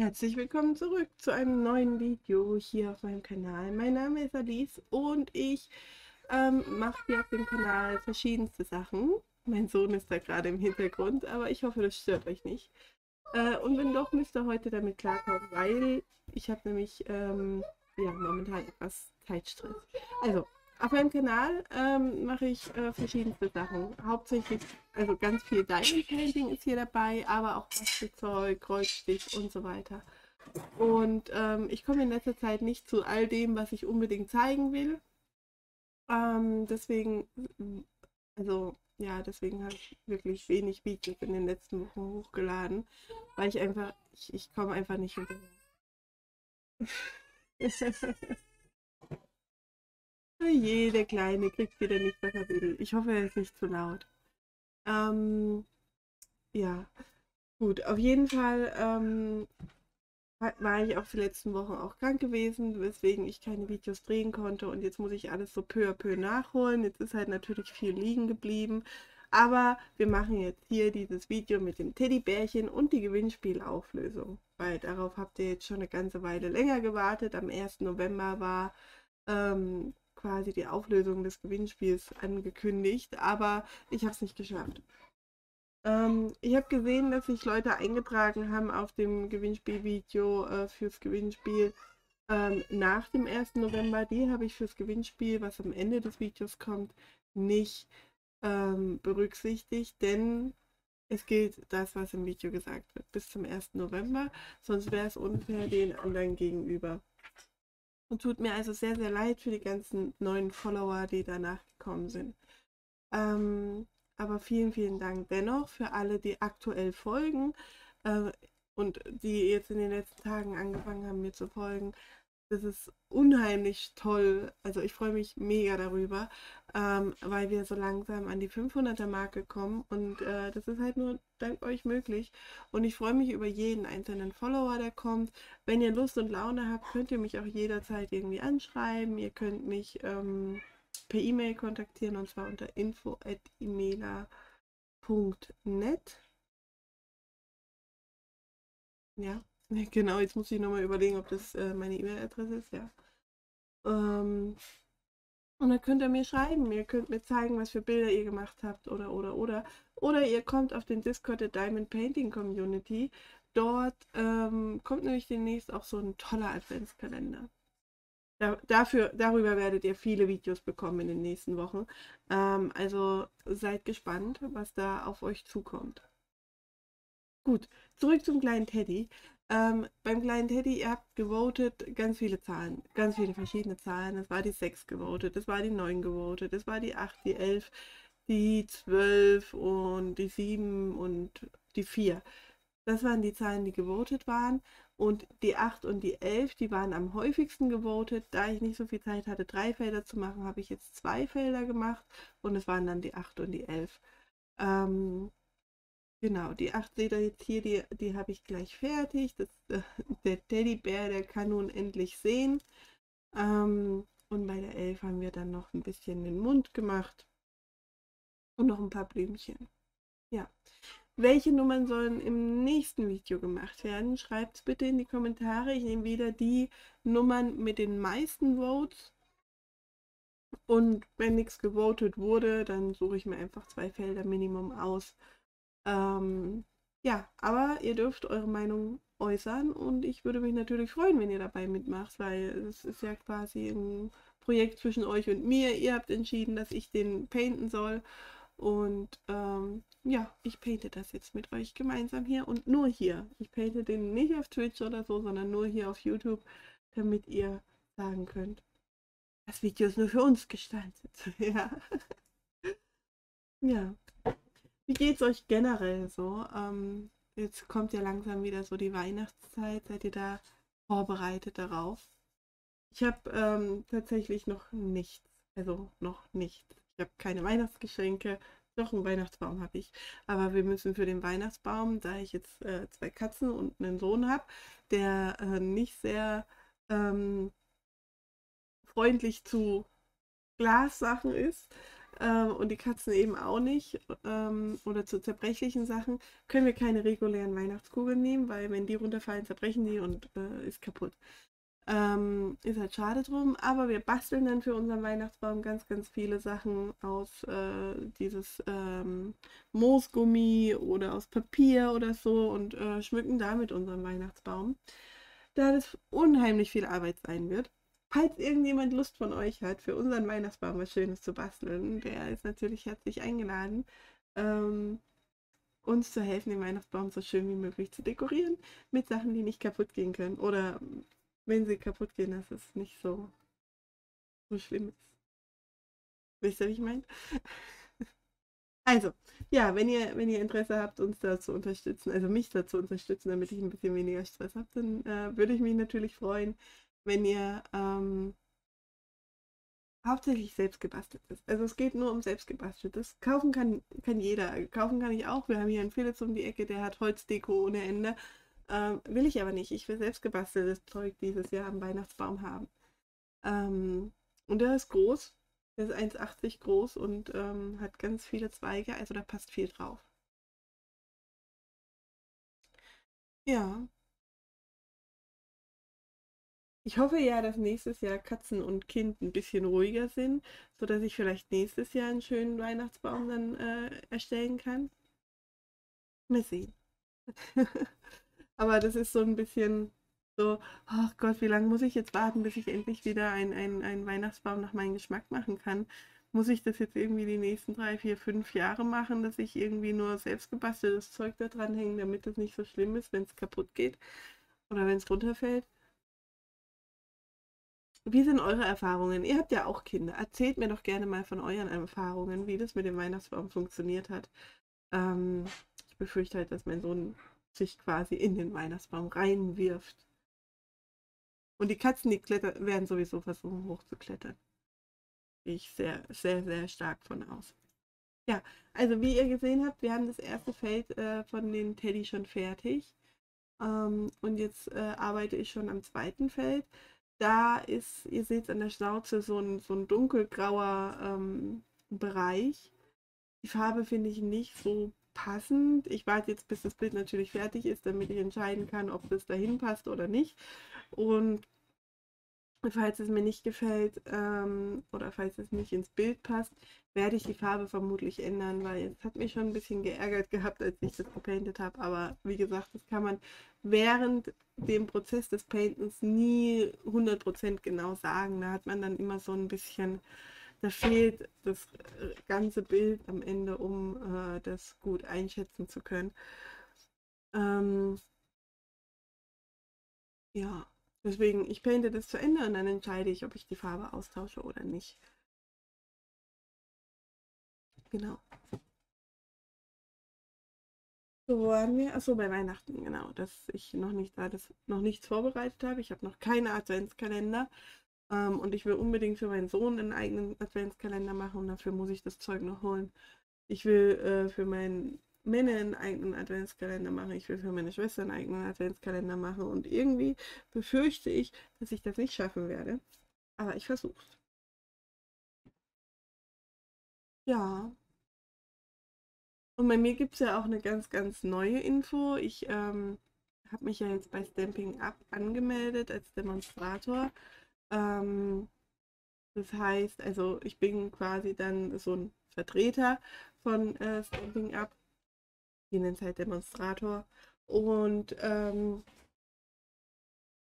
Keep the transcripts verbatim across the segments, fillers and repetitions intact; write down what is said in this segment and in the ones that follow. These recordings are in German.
Herzlich willkommen zurück zu einem neuen Video hier auf meinem Kanal. Mein Name ist Alice und ich ähm, mache hier auf dem Kanal verschiedenste Sachen. Mein Sohn ist da gerade im Hintergrund, aber ich hoffe, das stört euch nicht. Äh, und wenn doch, müsst ihr heute damit klarkommen, weil ich habe nämlich ähm, ja, momentan etwas Zeitstress. Also, auf meinem Kanal ähm, mache ich äh, verschiedenste Sachen. Hauptsächlich, also ganz viel Diamond Painting ist hier dabei, aber auch Bastelzeug, Kreuzstich und so weiter. Und ähm, ich komme in letzter Zeit nicht zu all dem, was ich unbedingt zeigen will. Ähm, deswegen, also ja, deswegen habe ich wirklich wenig Videos in den letzten Wochen hochgeladen, weil ich einfach, ich, ich komme einfach nicht hinterher. Jeder Kleine kriegt wieder nicht, was er will. Ich hoffe, er ist nicht zu laut. Ähm, ja, gut. Auf jeden Fall ähm, war ich auch die letzten Wochen auch krank gewesen, weswegen ich keine Videos drehen konnte. Und jetzt muss ich alles so peu à peu nachholen. Jetzt ist halt natürlich viel liegen geblieben. Aber wir machen jetzt hier dieses Video mit dem Teddybärchen und die Gewinnspielauflösung. Weil darauf habt ihr jetzt schon eine ganze Weile länger gewartet. Am ersten November war ähm, quasi die Auflösung des Gewinnspiels angekündigt, aber ich habe es nicht geschafft. Ähm, ich habe gesehen, dass sich Leute eingetragen haben auf dem Gewinnspielvideo äh, fürs Gewinnspiel ähm, nach dem ersten November. Die habe ich fürs Gewinnspiel, was am Ende des Videos kommt, nicht ähm, berücksichtigt, denn es gilt das, was im Video gesagt wird, bis zum ersten November, sonst wäre es unfair den anderen gegenüber. Und tut mir also sehr, sehr leid für die ganzen neuen Follower, die danach gekommen sind. Ähm, aber vielen, vielen Dank dennoch für alle, die aktuell folgen äh, und die jetzt in den letzten Tagen angefangen haben, mir zu folgen. Das ist unheimlich toll. Also ich freue mich mega darüber, ähm, weil wir so langsam an die fünfhunderter Marke kommen. Und äh, das ist halt nur dank euch möglich. Und ich freue mich über jeden einzelnen Follower, der kommt. Wenn ihr Lust und Laune habt, könnt ihr mich auch jederzeit irgendwie anschreiben. Ihr könnt mich ähm, per E-Mail kontaktieren, und zwar unter info at imela punkt net. Ja. Genau, jetzt muss ich nochmal überlegen, ob das äh, meine E-Mail-Adresse ist, ja. Ähm, und dann könnt ihr mir schreiben, ihr könnt mir zeigen, was für Bilder ihr gemacht habt oder, oder, oder. Oder ihr kommt auf den Discord der Diamond Painting Community. Dort ähm, kommt nämlich demnächst auch so ein toller Adventskalender. Da, dafür, darüber werdet ihr viele Videos bekommen in den nächsten Wochen. Ähm, also seid gespannt, was da auf euch zukommt. Gut, zurück zum kleinen Teddy. Ähm, beim kleinen Teddy, ihr habt gewotet, ganz viele Zahlen, ganz viele verschiedene Zahlen. Das war die sechs gewotet, das war die neun gewotet, das war die acht, die elf, die zwölf und die sieben und die vier. Das waren die Zahlen, die gewotet waren, und die acht und die elf, die waren am häufigsten gewotet. Da ich nicht so viel Zeit hatte, drei Felder zu machen, habe ich jetzt zwei Felder gemacht, und es waren dann die acht und die elf. Ähm, Genau, die acht seht ihr jetzt hier, die, die habe ich gleich fertig. Das, äh, der Teddybär, der kann nun endlich sehen. Ähm, und bei der elf haben wir dann noch ein bisschen den Mund gemacht. Und noch ein paar Blümchen. Ja. Welche Nummern sollen im nächsten Video gemacht werden? Schreibt es bitte in die Kommentare. Ich nehme wieder die Nummern mit den meisten Votes. Und wenn nichts gewotet wurde, dann suche ich mir einfach zwei Felder Minimum aus. Ähm, ja, aber ihr dürft eure Meinung äußern, und ich würde mich natürlich freuen, wenn ihr dabei mitmacht, weil es ist ja quasi ein Projekt zwischen euch und mir. Ihr habt entschieden, dass ich den painten soll, und ähm, ja, ich painte das jetzt mit euch gemeinsam hier und nur hier. Ich painte den nicht auf Twitch oder so, sondern nur hier auf YouTube, damit ihr sagen könnt, das Video ist nur für uns gestaltet. Ja. Ja. Wie geht's euch generell so? Ähm, jetzt kommt ja langsam wieder so die Weihnachtszeit. Seid ihr da vorbereitet darauf? Ich habe ähm, tatsächlich noch nichts. Also noch nichts. Ich habe keine Weihnachtsgeschenke. Doch, einen Weihnachtsbaum habe ich. Aber wir müssen für den Weihnachtsbaum, da ich jetzt äh, zwei Katzen und einen Sohn habe, der äh, nicht sehr ähm, freundlich zu Glassachen ist, ähm, und die Katzen eben auch nicht, ähm, oder zu zerbrechlichen Sachen, können wir keine regulären Weihnachtskugeln nehmen, weil wenn die runterfallen, zerbrechen die und äh, ist kaputt. Ähm, ist halt schade drum, aber wir basteln dann für unseren Weihnachtsbaum ganz, ganz viele Sachen aus äh, dieses ähm, Moosgummi oder aus Papier oder so und äh, schmücken damit unseren Weihnachtsbaum, da das unheimlich viel Arbeit sein wird. Falls irgendjemand Lust von euch hat, für unseren Weihnachtsbaum was Schönes zu basteln, der ist natürlich herzlich eingeladen, ähm, uns zu helfen, den Weihnachtsbaum so schön wie möglich zu dekorieren, mit Sachen, die nicht kaputt gehen können oder wenn sie kaputt gehen, dass es nicht so, so schlimm ist. Wisst ihr, wie ich meine? Also, ja, wenn ihr, wenn ihr Interesse habt, uns da zu unterstützen, also mich da zu unterstützen, damit ich ein bisschen weniger Stress habe, dann äh, würde ich mich natürlich freuen, wenn ihr ähm, hauptsächlich selbstgebasteltes. Also es geht nur um selbstgebasteltes. Kaufen kann, kann jeder. Kaufen kann ich auch. Wir haben hier einen Philips um die Ecke, der hat Holzdeko ohne Ende. Ähm, will ich aber nicht. Ich will selbstgebasteltes Zeug dieses Jahr am Weihnachtsbaum haben. Ähm, und der ist groß. Der ist eins achtzig groß und ähm, hat ganz viele Zweige. Also da passt viel drauf. Ja. Ich hoffe ja, dass nächstes Jahr Katzen und Kind ein bisschen ruhiger sind, sodass ich vielleicht nächstes Jahr einen schönen Weihnachtsbaum dann äh, erstellen kann. Mal sehen. Aber das ist so ein bisschen so, ach Gott, wie lange muss ich jetzt warten, bis ich endlich wieder einen ein Weihnachtsbaum nach meinem Geschmack machen kann? Muss ich das jetzt irgendwie die nächsten drei, vier, fünf Jahre machen, dass ich irgendwie nur selbstgebasteltes Zeug da dran hänge, damit es nicht so schlimm ist, wenn es kaputt geht oder wenn es runterfällt? Wie sind eure Erfahrungen? Ihr habt ja auch Kinder. Erzählt mir doch gerne mal von euren Erfahrungen, wie das mit dem Weihnachtsbaum funktioniert hat. Ähm, ich befürchte halt, dass mein Sohn sich quasi in den Weihnachtsbaum reinwirft. Und die Katzen, die klettern, werden sowieso versuchen, hochzuklettern. Gehe ich sehr, sehr, sehr stark von aus. Ja, also wie ihr gesehen habt, wir haben das erste Feld äh, von den Teddy schon fertig. Ähm, und jetzt äh, arbeite ich schon am zweiten Feld. Da ist, ihr seht es an der Schnauze, so ein, so ein dunkelgrauer ähm, Bereich. Die Farbe finde ich nicht so passend. Ich warte jetzt, bis das Bild natürlich fertig ist, damit ich entscheiden kann, ob das dahin passt oder nicht. Und falls es mir nicht gefällt ähm, oder falls es nicht ins Bild passt, werde ich die Farbe vermutlich ändern, weil es hat mich schon ein bisschen geärgert gehabt, als ich das gepaintet habe. Aber wie gesagt, das kann man während dem Prozess des Paintens nie hundert Prozent genau sagen. Da hat man dann immer so ein bisschen... Da fehlt das ganze Bild am Ende, um äh, das gut einschätzen zu können. Ähm, ja, deswegen, ich painte das zu Ende und dann entscheide ich, ob ich die Farbe austausche oder nicht. Genau. So waren wir, achso, bei Weihnachten, genau, dass ich noch nicht da, das noch nichts vorbereitet habe. Ich habe noch keinen Adventskalender. Um, und ich will unbedingt für meinen Sohn einen eigenen Adventskalender machen und dafür muss ich das Zeug noch holen. Ich will äh, für meinen Männer einen eigenen Adventskalender machen, ich will für meine Schwester einen eigenen Adventskalender machen und irgendwie befürchte ich, dass ich das nicht schaffen werde. Aber ich versuch's. Ja. Und bei mir gibt es ja auch eine ganz, ganz neue Info. Ich ähm, habe mich ja jetzt bei Stampin' Up! Angemeldet als Demonstrator. Das heißt, also ich bin quasi dann so ein Vertreter von äh, Stampin' Up!, die nennen es halt Demonstrator und ähm,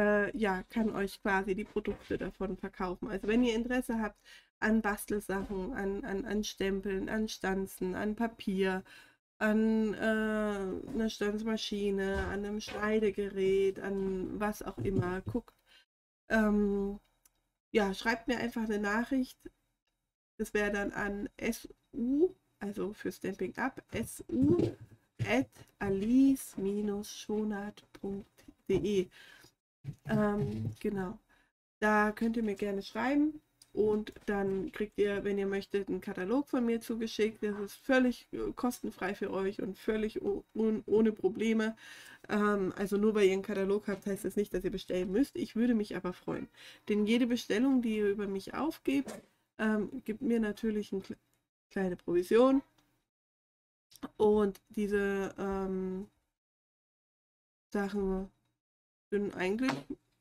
äh, ja, kann euch quasi die Produkte davon verkaufen. Also wenn ihr Interesse habt an Bastelsachen, an, an, an Stempeln, an Stanzen, an Papier, an äh, einer Stanzmaschine, an einem Schneidegerät, an was auch immer, guckt. Ähm, ja, schreibt mir einfach eine Nachricht. Das wäre dann an S U, also für Stampin' Up, S U at alice schonat punkt de. Ähm, genau. Da könnt ihr mir gerne schreiben und dann kriegt ihr, wenn ihr möchtet, einen Katalog von mir zugeschickt. Das ist völlig kostenfrei für euch und völlig ohne Probleme. Also nur weil ihr einen Katalog habt, heißt das nicht, dass ihr bestellen müsst. Ich würde mich aber freuen. Denn jede Bestellung, die ihr über mich aufgebt, ähm, gibt mir natürlich einen kleine Provision. Und diese ähm, Sachen sind eigentlich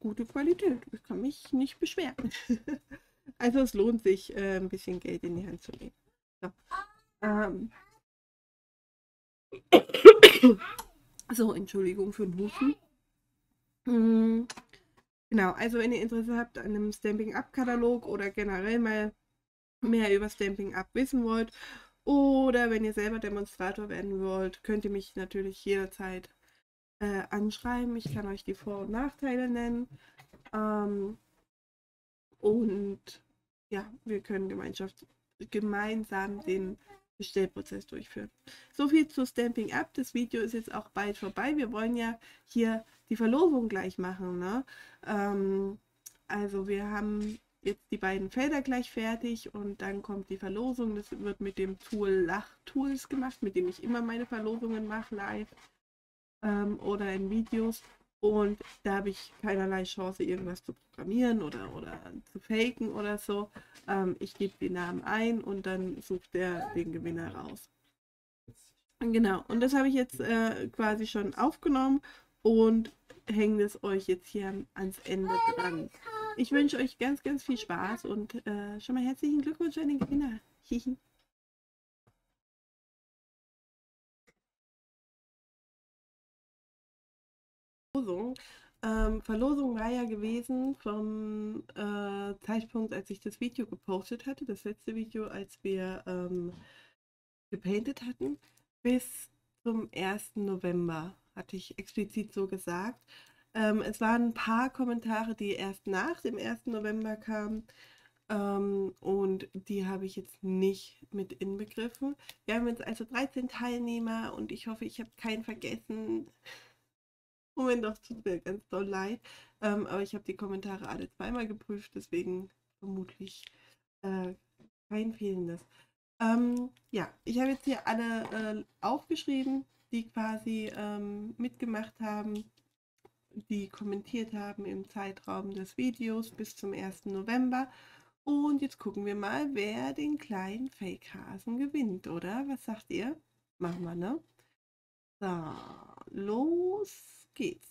gute Qualität. Ich kann mich nicht beschweren. Also es lohnt sich, äh, ein bisschen Geld in die Hand zu nehmen. So, ähm. so Entschuldigung für den Husten. Mhm. Genau, also wenn ihr Interesse habt an einem Stampin' Up! Katalog oder generell mal mehr über Stampin' Up! Wissen wollt oder wenn ihr selber Demonstrator werden wollt, könnt ihr mich natürlich jederzeit äh, anschreiben. Ich kann euch die Vor- und Nachteile nennen. Ähm, und ja, wir können Gemeinschaft, gemeinsam den Bestellprozess durchführen. So viel zu Stampin' Up! Das Video ist jetzt auch bald vorbei. Wir wollen ja hier die Verlosung gleich machen, ne? Ähm, also wir haben jetzt die beiden Felder gleich fertig und dann kommt die Verlosung. Das wird mit dem Tool Lach-Tools gemacht, mit dem ich immer meine Verlosungen mache, live ähm, oder in Videos. Und da habe ich keinerlei Chance, irgendwas zu programmieren oder, oder zu faken oder so. Ähm, ich gebe den Namen ein und dann sucht der den Gewinner raus. Genau, und das habe ich jetzt äh, quasi schon aufgenommen und hänge das euch jetzt hier ans Ende dran. Ich wünsche euch ganz, ganz viel Spaß und äh, schon mal herzlichen Glückwunsch an den Gewinner. Hihi. Verlosung. Ähm, Verlosung war ja gewesen vom äh, Zeitpunkt, als ich das Video gepostet hatte, das letzte Video, als wir ähm, gepaintet hatten, bis zum ersten November, hatte ich explizit so gesagt. Ähm, es waren ein paar Kommentare, die erst nach dem ersten November kamen ähm, und die habe ich jetzt nicht mit inbegriffen. Wir haben jetzt also dreizehn Teilnehmer und ich hoffe, ich habe keinen vergessen. Moment, doch, tut mir ganz doll leid. Ähm, aber ich habe die Kommentare alle zweimal geprüft, deswegen vermutlich äh, kein fehlendes. Ähm, ja, ich habe jetzt hier alle äh, aufgeschrieben, die quasi ähm, mitgemacht haben, die kommentiert haben im Zeitraum des Videos bis zum ersten November. Und jetzt gucken wir mal, wer den kleinen Fake-Hasen gewinnt, oder? Was sagt ihr? Machen wir, ne? So, los geht's.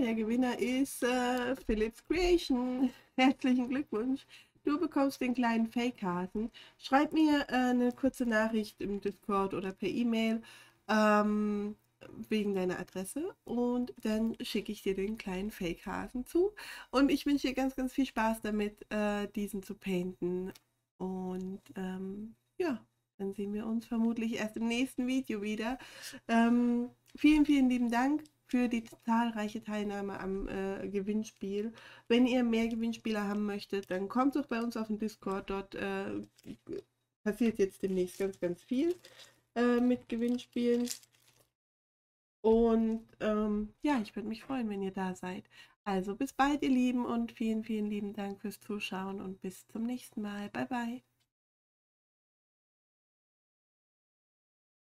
Der Gewinner ist äh, Philips Kreation. Herzlichen Glückwunsch. Du bekommst den kleinen Fake-Hasen. Schreib mir äh, eine kurze Nachricht im Discord oder per E-Mail ähm, wegen deiner Adresse und dann schicke ich dir den kleinen Fake-Hasen zu. Und ich wünsche dir ganz, ganz viel Spaß damit, äh, diesen zu painten. Und ähm, ja, dann sehen wir uns vermutlich erst im nächsten Video wieder. Ähm, vielen, vielen lieben Dank für die zahlreiche Teilnahme am äh, Gewinnspiel. Wenn ihr mehr Gewinnspiele haben möchtet, dann kommt doch bei uns auf den Discord. Dort äh, passiert jetzt demnächst ganz, ganz viel äh, mit Gewinnspielen. Und ähm, ja, ich würde mich freuen, wenn ihr da seid. Also bis bald, ihr Lieben, und vielen, vielen lieben Dank fürs Zuschauen und bis zum nächsten Mal. Bye, bye.